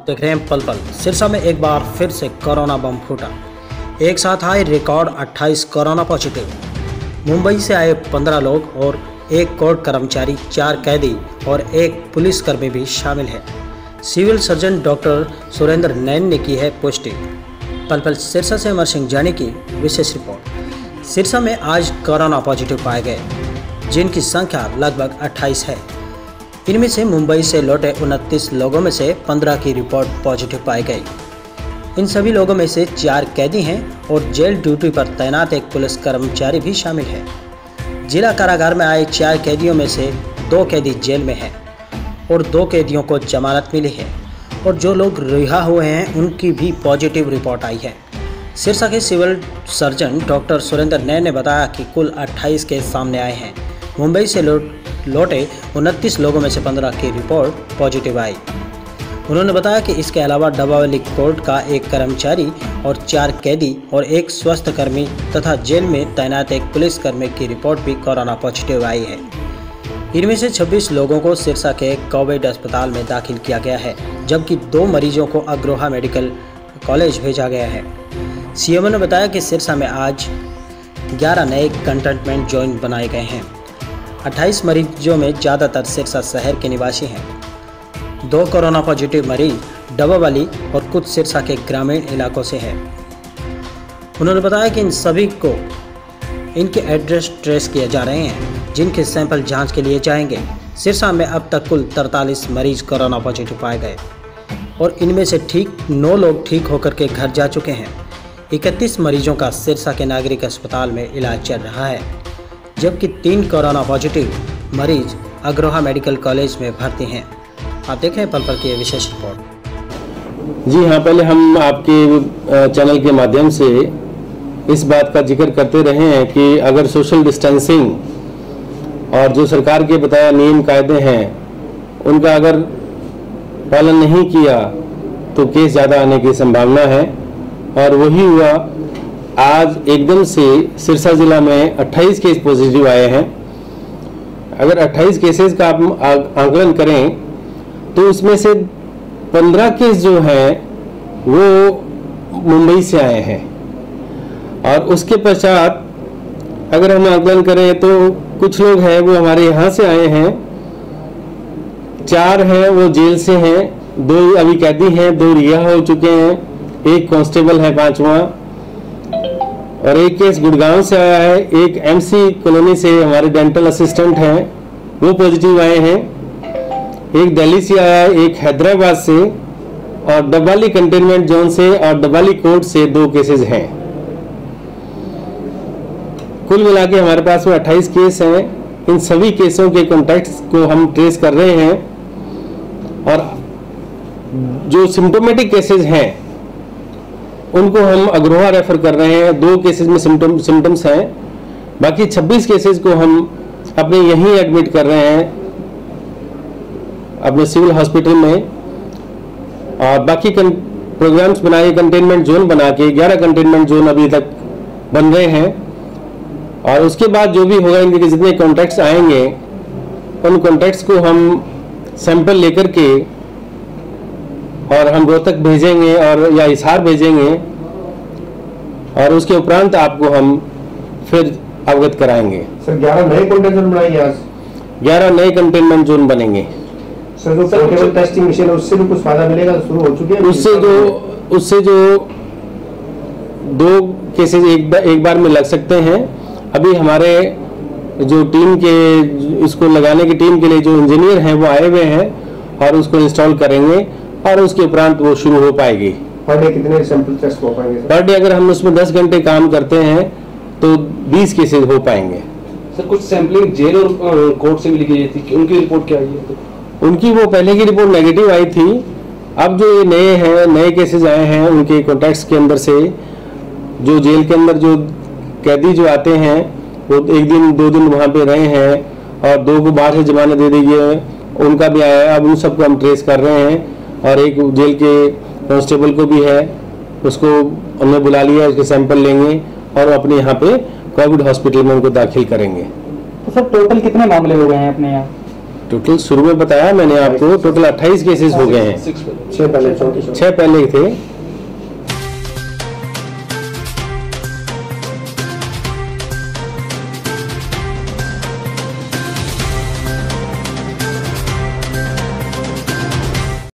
आप देख रहे हैं पल पल सिरसा में एक बार फिर से कोरोना बम फूटा, एक साथ आए रिकॉर्ड 28 कोरोना पॉजिटिव। मुंबई से आए 15 लोग और एक कोर्ट कर्मचारी, 4 कैदी और एक पुलिसकर्मी भी शामिल है। Civil surgeon doctor Surendra Nain ने की है पुष्टि। पलपल सिरसा से अमर सिंह जानी की विशेष रिपोर्ट। सिरसा में आज कोरोना पॉजिटिव पाए गए, जिनकी संख्या लगभग 28 है। इनमें से मुंबई से लौटे 29 लोगों में से 15 की रिपोर्ट पॉजिटिव पाई गई। इन सभी लोगों में से 4 कैदी हैं और जेल ड्यूटी पर तैनात एक पुलिस कर्मचारी भी शामिल है। जिला कारागार में आए 4 कैदियों में से 2 कैदी जेल में हैं और 2 कैदियों को जमानत मिली है और जो लोग रिहा हुए हैं उनकी भी पॉजिटिव रिपोर्ट आई है। सिरसा के civil surgeon doctor Surendra Nain ने बताया कि कुल 28 केस सामने आए हैं। मुंबई से लौटे 29 लोगों में से 15 की रिपोर्ट पॉजिटिव आई। उन्होंने बताया कि इसके अलावा डबवाली कोर्ट का एक कर्मचारी और 4 कैदी और एक स्वास्थ्य कर्मी तथा जेल में तैनात एक पुलिसकर्मी की रिपोर्ट भी कोरोना पॉजिटिव आई है। इनमें से 26 लोगों को सिरसा के कोविड अस्पताल में दाखिल किया गया है, जबकि 2 मरीजों को अग्रोहा मेडिकल कॉलेज भेजा गया है। सीएमओ ने बताया कि सिरसा में आज 11 नए कंटेनमेंट जोन बनाए गए हैं। 28 मरीजों में ज़्यादातर सिरसा शहर के निवासी हैं। 2 कोरोना पॉजिटिव मरीज डबवाली और कुछ सिरसा के ग्रामीण इलाकों से हैं। उन्होंने बताया कि इन सभी को इनके एड्रेस ट्रेस किए जा रहे हैं, जिनके सैंपल जांच के लिए जाएंगे। सिरसा में अब तक कुल 43 मरीज कोरोना पॉजिटिव पाए गए और इनमें से 9 लोग ठीक होकर के घर जा चुके हैं। 31 मरीजों का सिरसा के नागरिक अस्पताल में इलाज चल रहा है, जबकि 3 कोरोना पॉजिटिव मरीज अग्रोहा मेडिकल कॉलेज में भर्ती हैं। आप देख रहे हैं पल पल की विशेष रिपोर्ट। जी हाँ, पहले हम आपके चैनल के माध्यम से इस बात का जिक्र करते रहे हैं कि अगर सोशल डिस्टेंसिंग और जो सरकार के बताए नियम कायदे हैं उनका अगर पालन नहीं किया तो केस ज़्यादा आने की संभावना है और वही हुआ। आज एकदम से सिरसा ज़िला में 28 केस पॉजिटिव आए हैं। अगर 28 केसेस का आप आकलन करें तो उसमें से 15 केस जो हैं वो मुंबई से आए हैं और उसके पश्चात अगर हम आकलन करें तो कुछ लोग हैं वो हमारे यहाँ से आए हैं। 4 हैं वो जेल से हैं, 2 अभी कैदी हैं, 2 रिहा हो चुके हैं, 1 कांस्टेबल है 5वां और 1 केस गुड़गांव से आया है। 1 एमसी कॉलोनी से हमारे डेंटल असिस्टेंट हैं वो पॉजिटिव आए हैं। 1 दिल्ली से आया है, 1 हैदराबाद से और डबवाली कंटेनमेंट जोन से और डबवाली कोर्ट से 2 केसेस हैं। कुल मिला के हमारे पास वो 28 केस हैं। इन सभी केसों के कॉन्टैक्ट्स को हम ट्रेस कर रहे हैं और जो सिम्टोमेटिक केसेज हैं उनको हम अग्रोहा रेफर कर रहे हैं। 2 केसेस में सिम्टम्स हैं, बाकी 26 केसेस को हम अपने यहीं एडमिट कर रहे हैं अपने सिविल हॉस्पिटल में और बाकी प्रोग्राम्स बनाए कंटेनमेंट जोन बना के 11 कंटेनमेंट जोन अभी तक बन रहे हैं और उसके बाद जो भी होगा इनके जितने कॉन्टैक्ट्स आएंगे उन कॉन्टैक्ट्स को हम सैंपल लेकर के और हम रोहतक भेजेंगे और या हिसार भेजेंगे और उसके उपरांत आपको हम फिर अवगत कराएंगे। सर 11 नए कंटेनमेंट जोन बनाएंगे, आज 11 नए कंटेनमेंट जोन बनेंगे। सर जो केवल टेस्टिंग मशीन उससे भी कुछ फायदा मिलेगा, शुरू हो चुके हैं उससे जो 2 केसेज एक बार में लग सकते हैं। अभी हमारे जो टीम के इसको लगाने की टीम के लिए जो इंजीनियर हैं वो आए हुए हैं और उसको इंस्टॉल करेंगे और उसके उपरांत वो शुरू हो पाएगी। पर डे कितने सैंपल टेस्ट हो पाएंगे? पर डे अगर हम उसमें 10 घंटे काम करते हैं तो 20 केसेस हो पाएंगे। सर कुछ सैंपलिंग जेल और कोर्ट से भी ली गई थी कि उनकी रिपोर्ट क्या आई है? उनकी वो पहले की रिपोर्ट नेगेटिव आई थी। अब जो ये नए हैं, नए केसेज आए हैं, उनके कॉन्टैक्ट्स के अंदर से जो जेल के अंदर जो कैदी जो आते हैं वो 1 दिन 2 दिन वहाँ पे रहे हैं और 2 को बाहर से जमानत दे दी है, उनका भी आया है। अब उन सबको हम ट्रेस कर रहे हैं और 1 जेल के कांस्टेबल को भी है, उसको हमने बुला लिया, उसके सैंपल लेंगे और अपने यहाँ पे कोविड हॉस्पिटल में उनको दाखिल करेंगे। तो सर टोटल कितने मामले हो गए हैं अपने यहाँ? टोटल शुरू में बताया मैंने आपको, टोटल 28 केसेस हो गए हैं, 6 पहले थे